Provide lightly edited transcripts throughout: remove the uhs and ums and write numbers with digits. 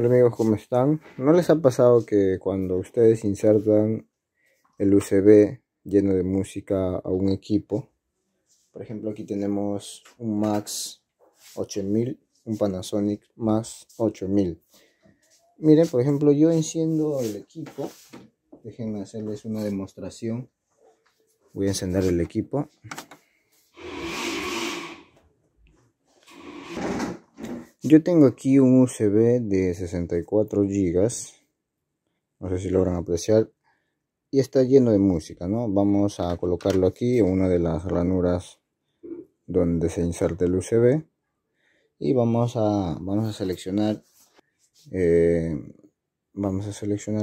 Hola amigos, ¿cómo están? ¿No les ha pasado que cuando ustedes insertan el USB lleno de música a un equipo? Por ejemplo, aquí tenemos un Max 8000, un Panasonic Max 8000. Miren, por ejemplo, yo enciendo el equipo. Déjenme hacerles una demostración. Voy a encender el equipo. Yo tengo aquí un USB de 64 GB, no sé si logran apreciar, y está lleno de música, ¿no? Vamos a colocarlo aquí en una de las ranuras donde se inserta el USB y vamos a seleccionar,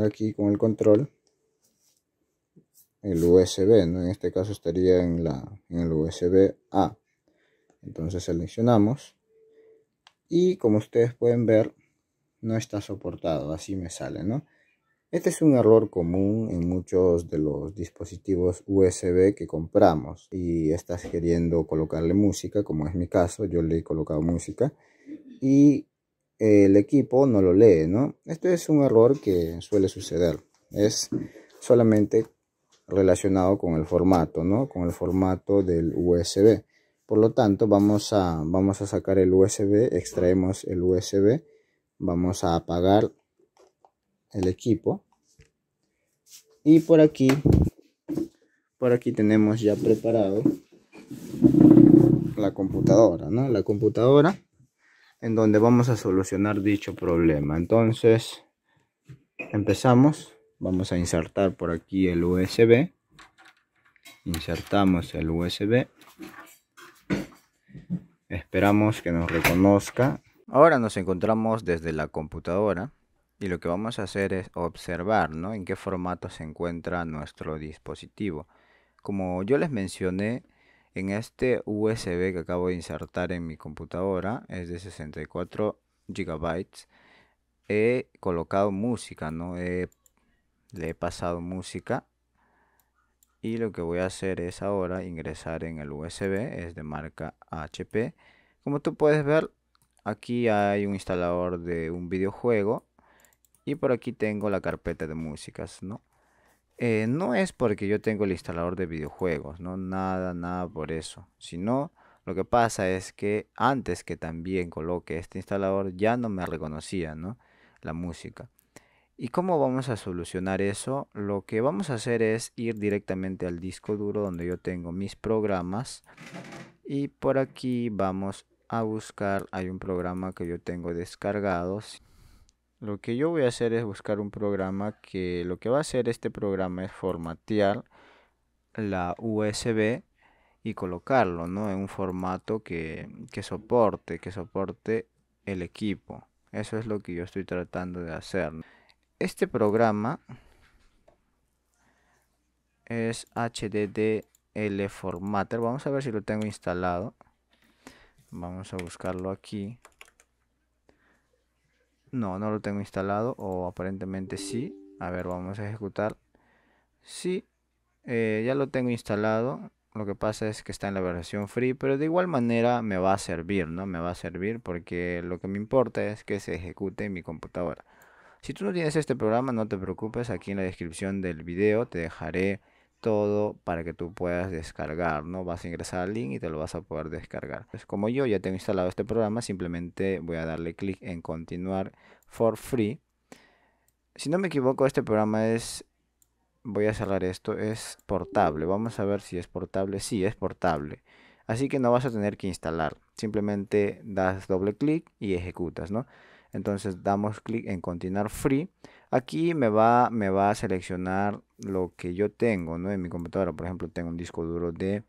aquí con el control el USB, ¿no? En este caso estaría en el USB A. Entonces seleccionamos. Y como ustedes pueden ver, no está soportado, así me sale, ¿no? Este es un error común en muchos de los dispositivos USB que compramos. Y estás queriendo colocarle música, como es mi caso, yo le he colocado música. Y el equipo no lo lee, ¿no? Este es un error que suele suceder. Es solamente relacionado con el formato, ¿no? Con el formato del USB. Por lo tanto, vamos a sacar el USB, extraemos el USB, vamos a apagar el equipo. Y por aquí tenemos ya preparado la computadora, ¿no? La computadora en donde vamos a solucionar dicho problema. Entonces, empezamos. Vamos a insertar por aquí el USB. Insertamos el USB. Esperamos que nos reconozca. Ahora nos encontramos desde la computadora y lo que vamos a hacer es observar, ¿no?, en qué formato se encuentra nuestro dispositivo. Como yo les mencioné, en este USB que acabo de insertar en mi computadora es de 64 GB. He colocado música, ¿no? Le he pasado música. Y lo que voy a hacer es ahora ingresar en el USB, es de marca HP. Como tú puedes ver, aquí hay un instalador de un videojuego y por aquí tengo la carpeta de músicas, ¿no? No es porque yo tengo el instalador de videojuegos, ¿no? Nada por eso. Sino, lo que pasa es que antes que también coloque este instalador ya no me reconocía, ¿no?, la música. ¿Y cómo vamos a solucionar eso? Lo que vamos a hacer es ir directamente al disco duro donde yo tengo mis programas. Y por aquí vamos a buscar, hay un programa que yo tengo descargado. Lo que yo voy a hacer es buscar un programa que lo que va a hacer este programa es formatear la USB y colocarlo, ¿no?, en un formato que soporte el equipo. Eso es lo que yo estoy tratando de hacer. Este programa es HDDL Formatter. Vamos a ver si lo tengo instalado. Vamos a buscarlo aquí. No lo tengo instalado, o aparentemente sí. A ver, vamos a ejecutar. Sí, ya lo tengo instalado. Lo que pasa es que está en la versión free, pero de igual manera me va a servir, ¿no? Me va a servir porque lo que me importa es que se ejecute en mi computadora. Si tú no tienes este programa, no te preocupes, aquí en la descripción del video te dejaré todo para que tú puedas descargar, ¿no? Vas a ingresar al link y te lo vas a poder descargar. Pues como yo ya tengo instalado este programa, simplemente voy a darle clic en continuar for free. Si no me equivoco, este programa es, voy a cerrar esto, es portable. Vamos a ver si es portable. Sí, es portable. Así que no vas a tener que instalar. Simplemente das doble clic y ejecutas, ¿no? Entonces damos clic en continuar free. Aquí me va a seleccionar lo que yo tengo, ¿no?, en mi computadora. Por ejemplo, tengo un disco duro de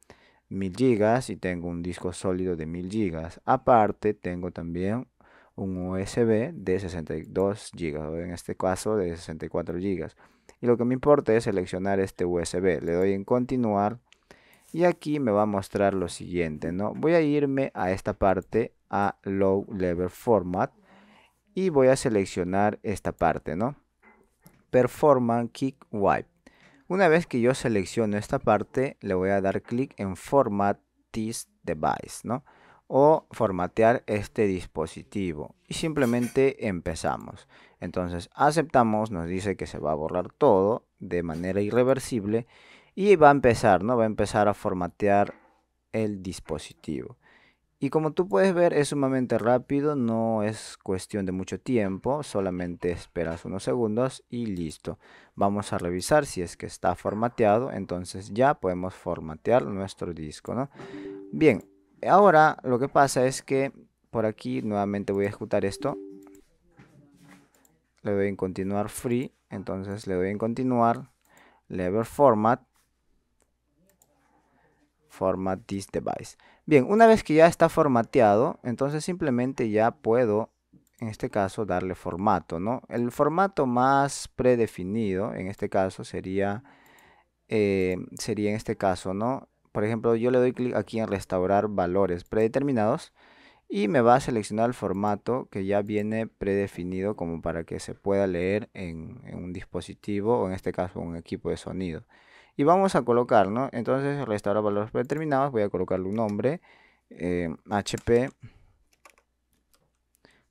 1000 GB y tengo un disco sólido de 1000 GB. Aparte, tengo también un USB de 62 GB, en este caso de 64 GB. Y lo que me importa es seleccionar este USB. Le doy en continuar y aquí me va a mostrar lo siguiente, ¿no? Voy a irme a esta parte, a Low Level Format. Y voy a seleccionar esta parte, ¿no? Performance Kick Wipe. Una vez que yo selecciono esta parte, le voy a dar clic en Format This Device, ¿no? o formatear este dispositivo, y simplemente empezamos. Entonces aceptamos, nos dice que se va a borrar todo de manera irreversible y va a empezar, ¿no? Va a empezar a formatear el dispositivo. Y como tú puedes ver, es sumamente rápido, no es cuestión de mucho tiempo, solamente esperas unos segundos y listo. Vamos a revisar si es que está formateado, entonces ya podemos formatear nuestro disco, ¿no? Bien, ahora lo que pasa es que por aquí nuevamente voy a ejecutar esto. Le doy en continuar free, entonces le doy en continuar, lever format. Format this device. Bien, una vez que ya está formateado, entonces simplemente ya puedo, en este caso, darle formato, ¿no? El formato más predefinido, en este caso, sería en este caso, ¿no? Por ejemplo, yo le doy clic aquí en restaurar valores predeterminados y me va a seleccionar el formato que ya viene predefinido como para que se pueda leer en un dispositivo o en este caso un equipo de sonido. Y vamos a colocar, ¿no? Entonces, restaurar valores predeterminados. Voy a colocarle un nombre. HP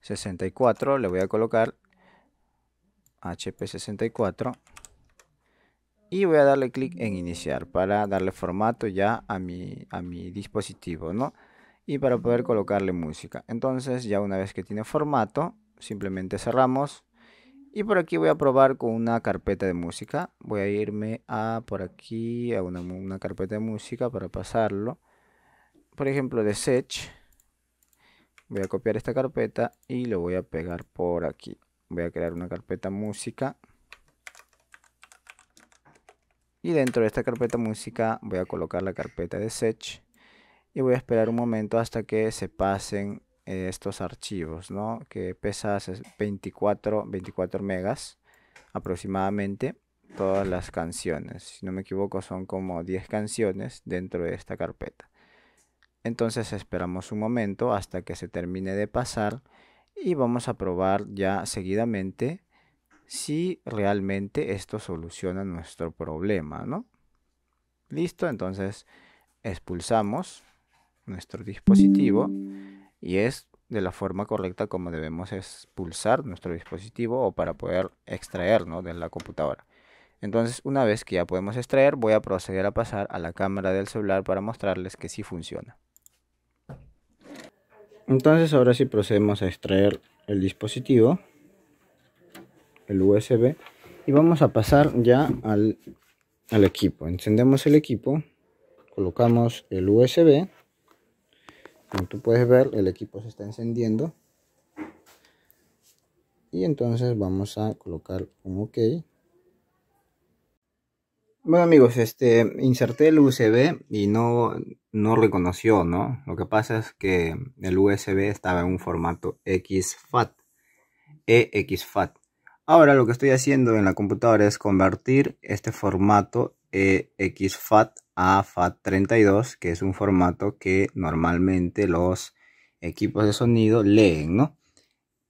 64. Le voy a colocar HP 64. Y voy a darle clic en iniciar para darle formato ya a mi dispositivo, ¿no? Y para poder colocarle música. Entonces, ya una vez que tiene formato, simplemente cerramos. Y por aquí voy a probar con una carpeta de música. Voy a irme a por aquí a una carpeta de música para pasarlo. Por ejemplo, de Sech. Voy a copiar esta carpeta y lo voy a pegar por aquí. Voy a crear una carpeta música. Y dentro de esta carpeta música voy a colocar la carpeta de Sech. Y voy a esperar un momento hasta que se pasen estos archivos, ¿no? Que pesa 24 megas aproximadamente. Todas las canciones, si no me equivoco, son como 10 canciones dentro de esta carpeta. Entonces esperamos un momento hasta que se termine de pasar y vamos a probar ya seguidamente si realmente esto soluciona nuestro problema, ¿no? Listo, entonces expulsamos nuestro dispositivo. Y es de la forma correcta como debemos expulsar nuestro dispositivo o para poder extraernos de la computadora. Entonces, una vez que ya podemos extraer, voy a proceder a pasar a la cámara del celular para mostrarles que sí funciona. Entonces, ahora sí procedemos a extraer el dispositivo, el USB, y vamos a pasar ya al equipo. Encendemos el equipo, colocamos el USB. Como tú puedes ver, el equipo se está encendiendo. Y entonces vamos a colocar un OK. Bueno amigos, inserté el USB y no reconoció, ¿no? Lo que pasa es que el USB estaba en un formato exFAT. Ahora lo que estoy haciendo en la computadora es convertir este formato exFAT a FAT32, que es un formato que normalmente los equipos de sonido leen, ¿no?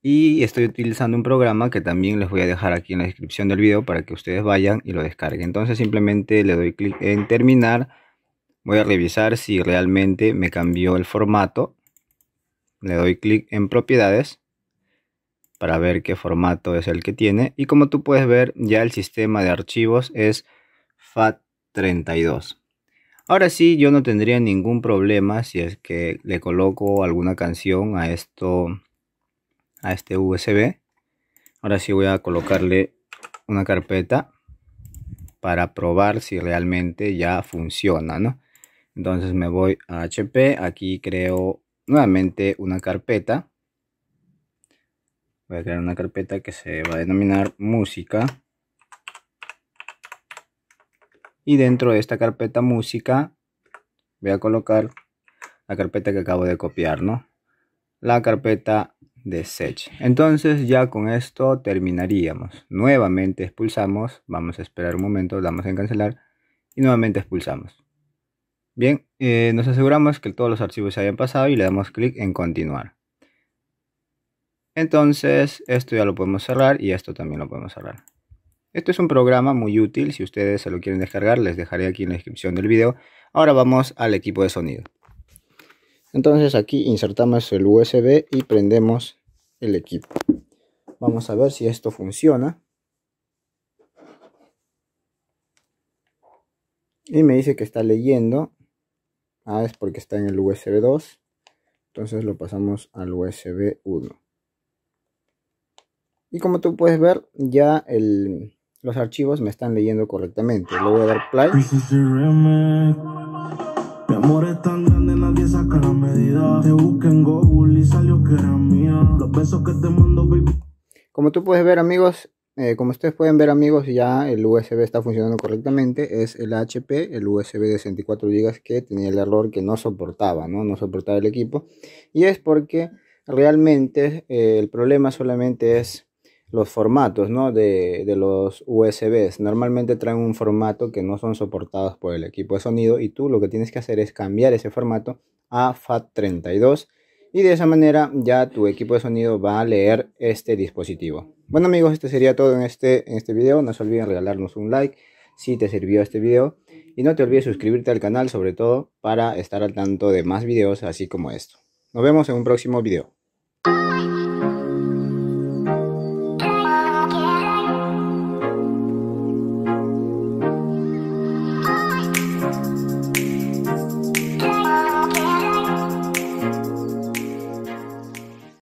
Y estoy utilizando un programa que también les voy a dejar aquí en la descripción del video para que ustedes vayan y lo descarguen. Entonces simplemente le doy clic en terminar. Voy a revisar si realmente me cambió el formato. Le doy clic en propiedades para ver qué formato es el que tiene. Y como tú puedes ver, ya el sistema de archivos es FAT32. Ahora sí, yo no tendría ningún problema si es que le coloco alguna canción a este USB. Ahora sí voy a colocarle una carpeta para probar si realmente ya funciona, ¿no? Entonces me voy a HP, aquí creo nuevamente una carpeta. Voy a crear una carpeta que se va a denominar música. Y dentro de esta carpeta música voy a colocar la carpeta que acabo de copiar, ¿no? La carpeta de Sech. Entonces ya con esto terminaríamos. Nuevamente expulsamos. Vamos a esperar un momento. Damos en cancelar. Y nuevamente expulsamos. Bien. Nos aseguramos que todos los archivos se hayan pasado. Y le damos clic en continuar. Entonces esto ya lo podemos cerrar. Y esto también lo podemos cerrar. Esto es un programa muy útil, si ustedes se lo quieren descargar, les dejaré aquí en la descripción del video. Ahora vamos al equipo de sonido. Entonces aquí insertamos el USB y prendemos el equipo. Vamos a ver si esto funciona. Y me dice que está leyendo. Ah, es porque está en el USB 2. Entonces lo pasamos al USB 1. Y como tú puedes ver, ya los archivos me están leyendo correctamente. Le voy a dar play. Mi amor es tan grande, nadie saca la medida. Te busqué en Google y salió que era mía. Los besos que te mando, baby. Como tú puedes ver, amigos, como ustedes pueden ver, amigos, ya el USB está funcionando correctamente. Es el HP, el USB de 64 GB que tenía el error que no soportaba, no soportaba el equipo. Y es porque realmente el problema solamente es los formatos, de los USBs. Normalmente traen un formato que no son soportados por el equipo de sonido, y tú lo que tienes que hacer es cambiar ese formato a FAT32, y de esa manera ya tu equipo de sonido va a leer este dispositivo. Bueno, amigos, este sería todo en este video. No se olviden regalarnos un like si te sirvió este video, y no te olvides suscribirte al canal, sobre todo para estar al tanto de más videos así como esto. Nos vemos en un próximo video.